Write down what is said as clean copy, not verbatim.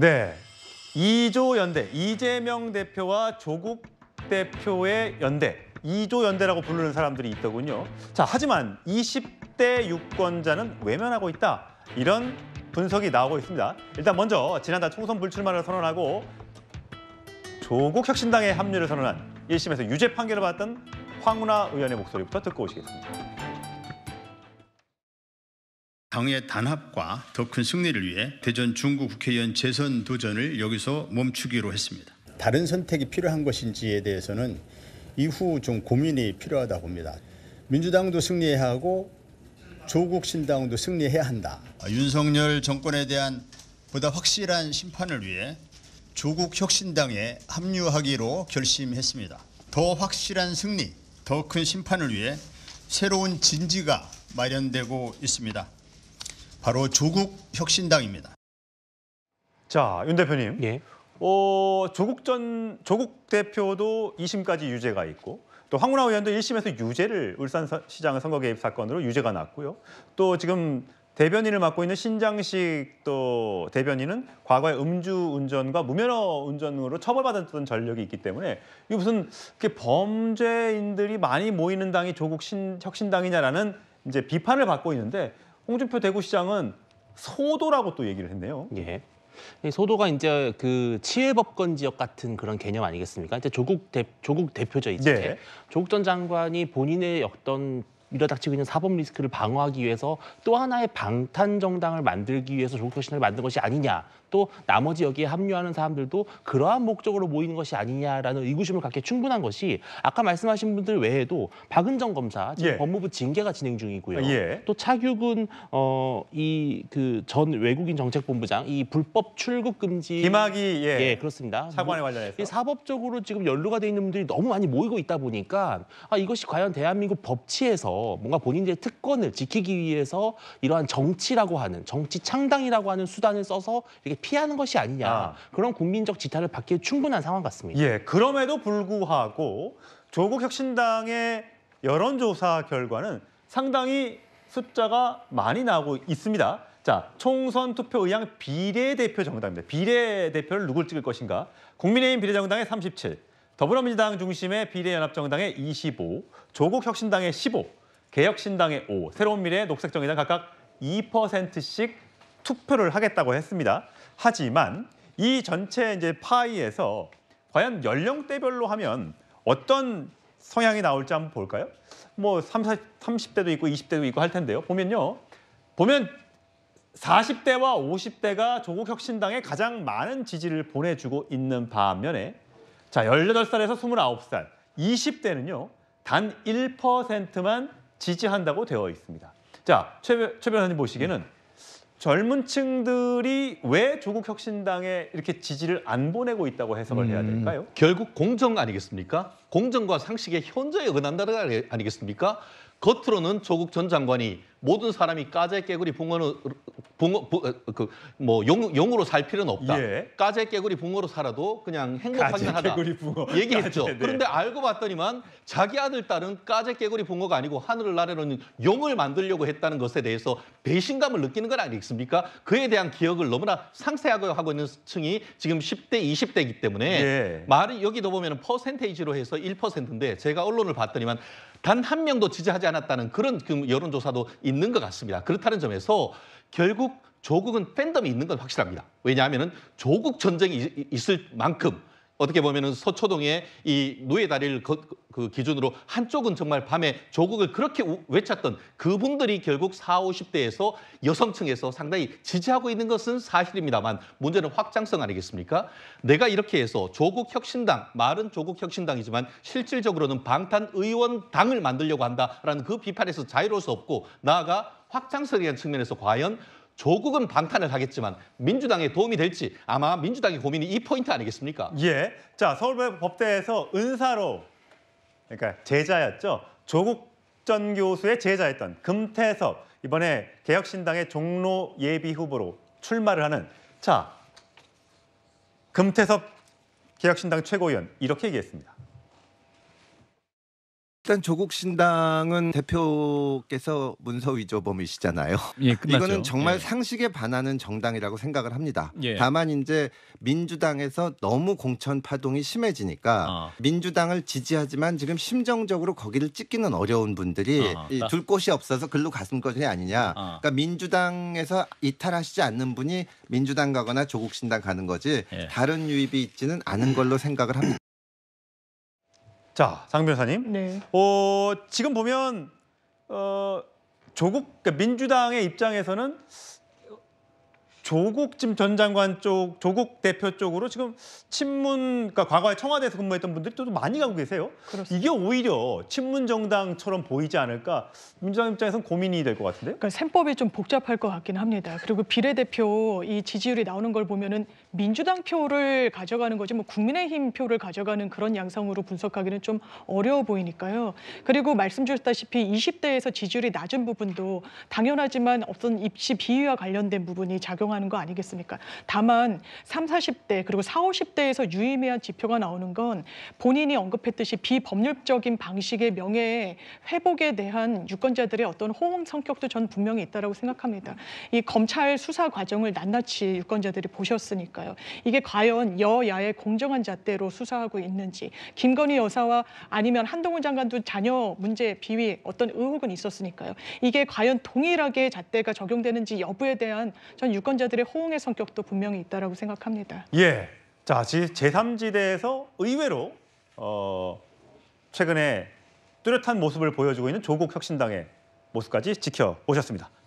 네, 이조연대, 이재명 대표와 조국 대표의 연대, 이조연대라고 부르는 사람들이 있더군요. 자, 하지만 20대 유권자는 외면하고 있다, 이런 분석이 나오고 있습니다. 일단 먼저 지난달 총선 불출마를 선언하고 조국혁신당에 합류를 선언한 1심에서 유죄 판결을 받았던 황운하 의원의 목소리부터 듣고 오시겠습니다. 당의 단합과 더 큰 승리를 위해 대전 중구 국회의원 재선 도전을 여기서 멈추기로 했습니다. 다른 선택이 필요한 것인지에 대해서는 이후 좀 고민이 필요하다 봅니다. 민주당도 승리해야 하고 조국 신당도 승리해야 한다. 윤석열 정권에 대한 보다 확실한 심판을 위해 조국 혁신당에 합류하기로 결심했습니다. 더 확실한 승리, 더 큰 심판을 위해 새로운 진지가 마련되고 있습니다. 바로 조국 혁신당입니다. 자, 윤 대표님, 예. 조국 대표도 2심까지 유죄가 있고 또 황운하 의원도 1심에서 유죄를 울산시장 선거 개입 사건으로 유죄가 났고요. 또 지금 대변인을 맡고 있는 신장식 또 대변인은 과거에 음주운전과 무면허 운전으로 처벌받았던 전력이 있기 때문에 이게 무슨 이렇게 범죄인들이 많이 모이는 당이 조국 혁신당이냐라는 이제 비판을 받고 있는데. 홍준표 대구시장은 소도라고 또 얘기를 했네요. 예. 소도가 이제 그 치외법권 지역 같은 그런 개념 아니겠습니까? 이제 조국 대표죠, 이제. 네. 조국 전 장관이 본인의 어떤 밀어닥치고 있는 사법 리스크를 방어하기 위해서 또 하나의 방탄 정당을 만들기 위해서 조국 혁신당을 만든 것이 아니냐, 또 나머지 여기에 합류하는 사람들도 그러한 목적으로 모이는 것이 아니냐라는 의구심을 갖게 충분한 것이 아까 말씀하신 분들 외에도 박은정 검사 지금 예. 법무부 징계가 진행 중이고요. 예. 또 차규근 전 외국인 정책본부장 이 불법 출국 금지 김학의 예 그렇습니다. 사관에 관련해서 사법적으로 지금 연루가 돼 있는 분들이 너무 많이 모이고 있다 보니까 아, 이것이 과연 대한민국 법치에서 뭔가 본인들의 특권을 지키기 위해서 이러한 정치라고 하는 정치 창당이라고 하는 수단을 써서 이렇게 피하는 것이 아니냐 그런 국민적 지탄을 받기에 충분한 상황 같습니다. 예, 그럼에도 불구하고 조국 혁신당의 여론조사 결과는 상당히 숫자가 많이 나오고 있습니다. 자, 총선 투표 의향 비례대표 정당입니다. 비례대표를 누굴 찍을 것인가? 국민의힘 비례정당의 37, 더불어민주당 중심의 비례연합정당의 25, 조국 혁신당의 15. 개혁신당의 5, 새로운 미래, 녹색정의당 각각 2%씩 투표를 하겠다고 했습니다. 하지만 이 전체 이제 파이에서 과연 연령대별로 하면 어떤 성향이 나올지 한번 볼까요? 뭐 30대도 있고 20대도 있고 할 텐데요. 보면 40대와 50대가 조국 혁신당에 가장 많은 지지를 보내주고 있는 반면에 자 18살에서 29살, 20대는요 단 1%만 지지한다고 되어 있습니다. 자, 최 변호사님 보시기에는 젊은 층들이 왜 조국 혁신당에 이렇게 지지를 안 보내고 있다고 해석을 해야 될까요? 결국 공정 아니겠습니까? 공정과 상식의 현저히 은한다는 거 아니겠습니까? 겉으로는 조국 전 장관이 모든 사람이 까재 깨구리 용으로 살 필요는 없다. 예. 까재 깨구리 붕어로 살아도 그냥 행복하긴 하다. 얘기했죠. 까재, 네. 그런데 알고 봤더니만 자기 아들 딸은 까재 깨구리 붕어가 아니고 하늘을 나르는 용을 만들려고 했다는 것에 대해서 배신감을 느끼는 건 아니겠습니까? 그에 대한 기억을 너무나 상세하게 하고 있는 층이 지금 10대, 20대이기 때문에 예. 말이 여기도 보면 퍼센테이지로 해서 1%인데 제가 언론을 봤더니만 단 한 명도 지지하지 않았다는 그런 그 여론조사도 있는 것 같습니다. 그렇다는 점에서 결국 조국은 팬덤이 있는 건 확실합니다. 왜냐하면 조국 전쟁이 있을 만큼 어떻게 보면 서초동의 이 노예 다리를 그 기준으로 한쪽은 정말 밤에 조국을 그렇게 외쳤던 그분들이 결국 40, 50대에서 여성층에서 상당히 지지하고 있는 것은 사실입니다만 문제는 확장성 아니겠습니까? 내가 이렇게 해서 조국 혁신당, 말은 조국 혁신당이지만 실질적으로는 방탄 의원당을 만들려고 한다라는 그 비판에서 자유로울 수 없고 나아가 확장성이라는 측면에서 과연 조국은 방탄을 하겠지만 민주당에 도움이 될지 아마 민주당의 고민이 이 포인트 아니겠습니까? 예, 자 서울법대에서 은사로 그러니까 제자였죠. 조국 전 교수의 제자였던 금태섭 이번에 개혁신당의 종로 예비 후보로 출마를 하는 자 금태섭 개혁신당 최고위원 이렇게 얘기했습니다. 일단 조국 신당은 대표께서 문서 위조범이시잖아요. 예, 이거는 정말 예. 상식에 반하는 정당이라고 생각을 합니다. 예. 다만 이제 민주당에서 너무 공천 파동이 심해지니까 민주당을 지지하지만 지금 심정적으로 거기를 찍기는 어려운 분들이 이 둘 곳이 없어서 글로 갔을 것이 아니냐. 그러니까 민주당에서 이탈하시지 않는 분이 민주당 가거나 조국 신당 가는 거지 예. 다른 유입이 있지는 않은 걸로 생각을 합니다. 자, 장 변호사님. 네. 지금 보면 조국 그러니까 민주당의 입장에서는 조국 지금 전 장관 쪽, 조국 대표 쪽으로 지금 친문, 그러니까 과거에 청와대에서 근무했던 분들이 또 많이 가고 계세요. 그렇습니다. 이게 오히려 친문 정당처럼 보이지 않을까 민주당 입장에서는 고민이 될 것 같은데요. 그러니까 셈법이 좀 복잡할 것 같긴 합니다. 그리고 비례대표 이 지지율이 나오는 걸 보면은 민주당 표를 가져가는 거지 뭐 국민의힘 표를 가져가는 그런 양상으로 분석하기는 좀 어려워 보이니까요. 그리고 말씀 주셨다시피 20대에서 지지율이 낮은 부분도 당연하지만 어떤 입시 비위와 관련된 부분이 작용하는 거 아니겠습니까? 다만 3, 40대 그리고 4, 50대에서 유의미한 지표가 나오는 건 본인이 언급했듯이 비법률적인 방식의 명예 회복에 대한 유권자들의 어떤 호응 성격도 저는 분명히 있다고 생각합니다. 이 검찰 수사 과정을 낱낱이 유권자들이 보셨으니까 이게 과연 여야의 공정한 잣대로 수사하고 있는지, 김건희 여사와 아니면 한동훈 장관도 자녀 문제 비위 어떤 의혹은 있었으니까요. 이게 과연 동일하게 잣대가 적용되는지 여부에 대한 전 유권자들의 호응의 성격도 분명히 있다라고 생각합니다. 예, 자 제3지대에서 의외로 최근에 뚜렷한 모습을 보여주고 있는 조국혁신당의 모습까지 지켜보셨습니다.